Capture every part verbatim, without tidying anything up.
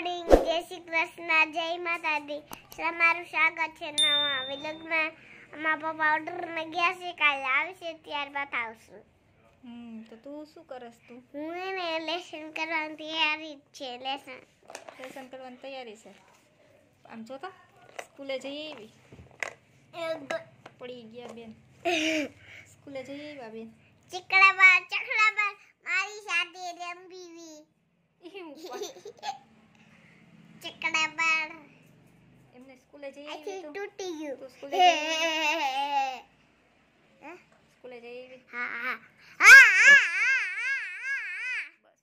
Morning, જય શ્રી કૃષ્ણ, જય માતાજી. તમારું સ્વાગત છે નવા વ્લોગમાં. અમારા પપ્પા ઓર્ડર માં ગયા છે, કાલે આવશે ત્યારબાદ આવશું. હમ તો તું શું કરસ? તું હું એને લેસન કરવાની તૈયારી છે. લેસન લેસન કરવાની તૈયારી છે. આમ જોતા સ્કૂલે જઈ આવી પડી ગયા બેન. સ્કૂલે જઈ આવી બેન. ચકડાબા ચકડાબા મારી સાથે રમવીવી. ચકડાબાર એમને સ્કૂલે જઈ આવી તો તૂટી ગયું. સ્કૂલે હે સ્કૂલે જઈ આવી. હા હા હા બસ બસ બસ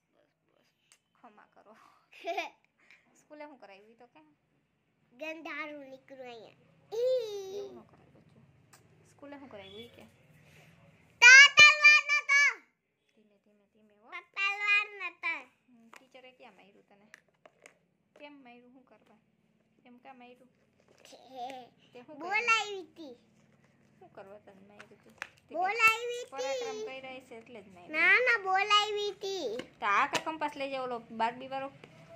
ખમા કરો. સ્કૂલે હું કરાવી તો કે ગંધારું નીકળ્યું અહીંયા. સ્કૂલે હું કરાવી કે તાતલવાનો તો ધીમે ધીમે ધીમે હો તાતલવાનો તો ટીચરે કે માર્યું તને. કેમ માર્યું? હું કરવા એમ કા માર્યું? તે હું બોલાવી હતી. શું કરવા તને માર્યું? તે બોલાવી હતી. પરાક્રમ કરી રહી છે એટલે જ માર્યું. ના ના બોલાવી હતી. તો આ કા કંપાસ લઈ જાવ. ઓલો બારબી વાળો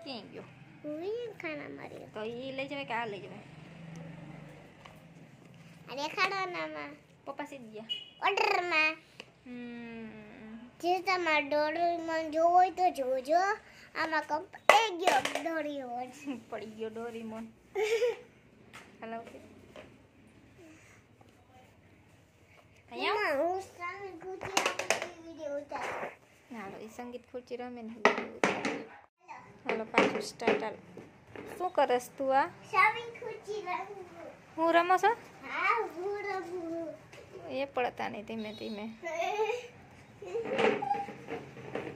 ક્યાં ગયો? હું ખાના માર્યો તો ઈ લઈ જવે કે આ લઈ જવે? અરે ખાડાનામાં પપ્પા સીધી ગયા ઓર્ડરમાં. હમ જે તમાર ડોરેમોન જોવો હોય તો જોજો. આમાં કંપ એ ગયો ડોરેમોન. પડી ગયો ડોરેમોન. હાલો અહીંયા હું સંગીત ખુરચી રમે વિડિયો ઉતાર. હાલો ઈ સંગીત ખુરચી રમે ને વિડિયો ઉતાર. હાલો પાછું સ્ટાર્ટ. હાલ શું કરસ તું? આ સંગીત ખુરચી રમું. હું રમો છો? હા હું રમું. એ પડતા નહીં ધીમે ધીમે.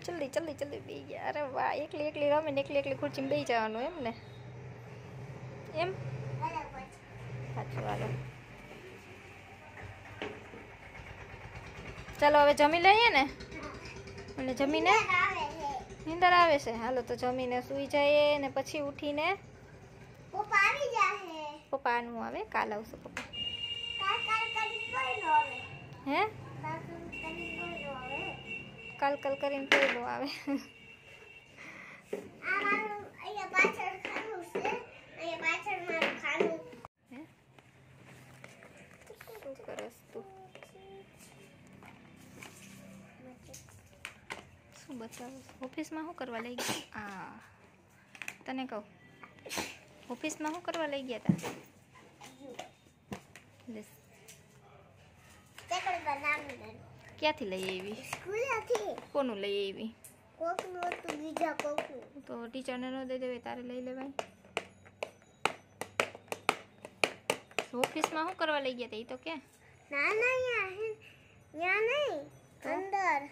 જલ્દી જલ્દી જલ્દી બેહી ગયા. અરે વાહ, એકલી એકલી રમે ને એકલી એકલી ખુરચીમાં બેહી જવાનું એમ ને એમ. સાચું. હાલો ચાલો હવે જમી લઈએ ને. અને જમીને નીંદર આવે છે. હાલો તો જમીને સૂઈ જઈએ ને પછી ઉઠીને પપ્પા આવી જાય. પપ્પા નું આવે કાલ આવશે પપ્પા. કાલ કાલ કરી કોઈ નો આવે. હે કાલ કરી કોઈ નો આવે. કાલ કાલ કરીને પેલો આવે. આ મારું અહીંયા પાછળ ખાનું છે. અહીંયા પાછળ મારું ખાનું. હે શું કરસ તું? શું બતાવું? ઓફિસમાં શું કરવા લઈ ગઈ? આ તને કહું ઓફિસમાં શું કરવા લઈ ગયા તા? ક્યાંથી લઈ આવી? સ્કૂલેથી. કોનું લઈ આવી? કોકનું હતું, બીજા કોકનું. તો ટીચરને ન દઈ દેવાય, તારે લઈ લેવાય. ઓફિસમાં શું કરવા લઈ ગયા તા એ તો કે? ના ના અહીંયા અહીંયા નહીં, અંદર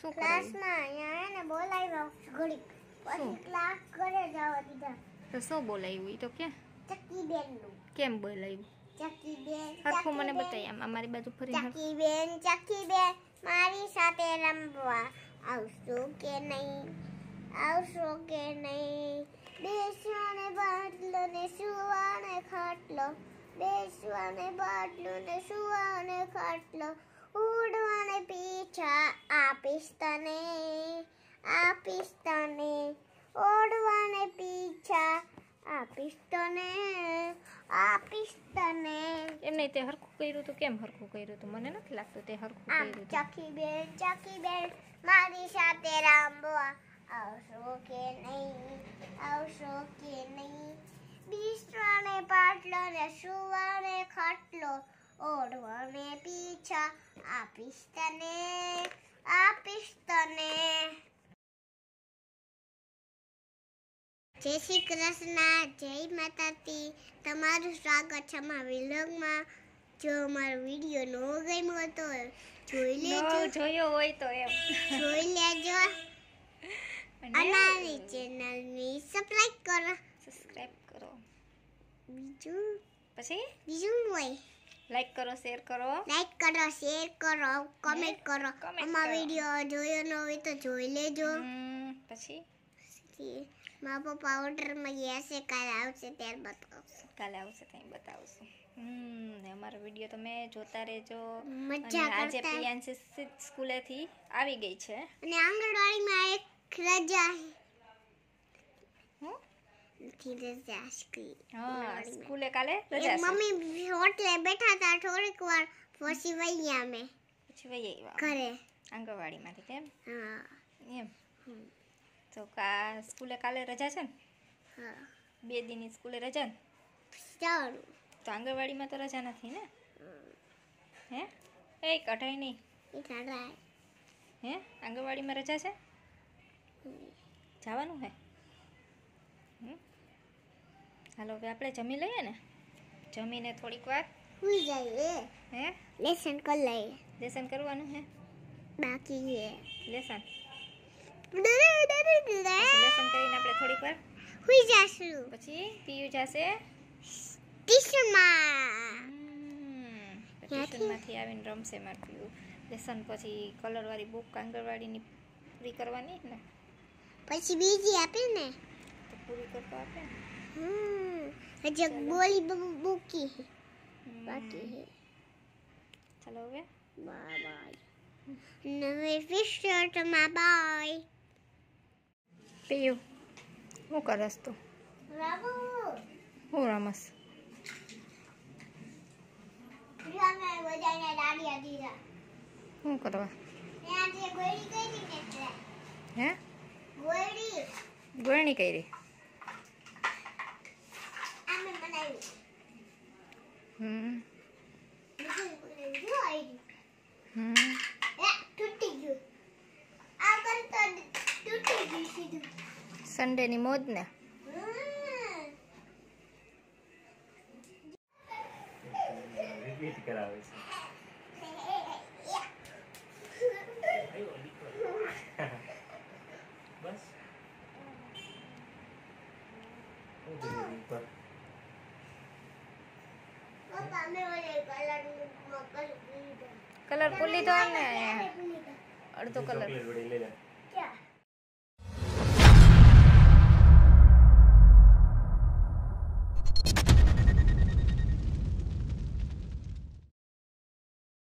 શું ક્લાસમાં અહીંયા એને બોલાવ્યો ઘડીક. પછી ક્લાસ ઘરે જવા દીધા. તો શું બોલાવ્યું એ તો કે? ચકી બેનનું. કેમ બોલાવ્યું? ચકી બેન હરખું મને બતાય. આમ અમારી બાજુ ફરી ચકી બેન ચકી બેન મારી સાથે રમવા આવશો કે નહીં? આવશો કે નહીં? બેસવાને બાટલો ને સુવાને ખાટલો. બેસવાને બાટલો ને સુવાને ખાટલો. ઉડવાને પીછા આપીશ તને આપીશ તને. ઓડવાને પીછા આપીશ તને આપીશ તને. એમને તે હરખું કર્યું તો કેમ હરખું કર્યું? તો મને નથી લાગતું તે હરખું કર્યું. ચકી બેન ચકી બેન મારી સાથે રમવા આવશો કે નહીં? આવશો કે નહીં? બિસ્તરાને પાટલો ને સુવાને ખાટલો. ઓઢવાને પીછા આપીશ તને આપીશ તને. જય શ્રી કૃષ્ણ, જય માતાજી. તમારું સ્વાગત છે અમારા વ્લોગમાં. જો અમારો વિડીયો ન ગમ્યો તો જોઈ લેજો. જોયો હોય તો એમ જોઈ લેજો. અમારી ચેનલને સબસ્ક્રાઇબ કરો. સબસ્ક્રાઇબ કરો. બીજું પછી બીજું હોય લાઈક કરો, શેર કરો. લાઈક કરો, શેર કરો, કમેન્ટ કરો. અમારો વિડીયો જોયો ન હોય તો જોઈ લેજો. પછી મા પપ્પા ઓર્ડરમાં ગયા છે, કાલે આવશે ત્યારે બતાવશું. કાલે આવશે ત્યાં બતાવશું. હમ અમારો વિડીયો તમે જોતા રહેજો. આજે પ્રિયાંશી સ્કૂલેથી આવી ગઈ છે અને આંગણવાડીમાં એક રજા. હું There's the screen. Oh, school le kale. There's mummy hot le बैठा था थोड़े कुआर पोशिवाईया में. पोशिवाईया वाह. करे. अंगवाड़ी में ठीक है. हाँ. ये. तो का school le kale रजा चन. हाँ. बे दिन school le रजन. चार. तो अंगवाड़ी में तो रजा ना थी ना. हैं? एक अठाई नहीं. इतना. हैं? अंगवाड़ी में रजा से? जावानु है. हम्म. हेलो वे आपले जमी लईए ने जमीने थोड़ी वार हुई जाए है लेसन कर ले लेसन करवानो है बाकी है लेसन लेसन करीने आपले थोड़ी वार हुई जासु પછી પીયુ જાશે ટ્યુશન માં ટ્યુશન માંથી આવીને રમશે માર પીયુ લેસન પછી કલર વાળી બુક કાંગરવાડી ની પૂરી કરવાની ને પછી બીજી આપે ને તો પૂરી કરતો આપે હમ अजक बोली बब्बू की बाकी है चलो वे बाय बाय नवे फिश तो माय बाय पियो वो करस तू बाबू हो रामस रिया में बजाने डाली दीदा वो करवा यहां से गोली कई दी ने हैं गोली गोली कई रे Hmm. Hmm. Sunday ni mod na. Colour पुली तो आने आया और तो कलर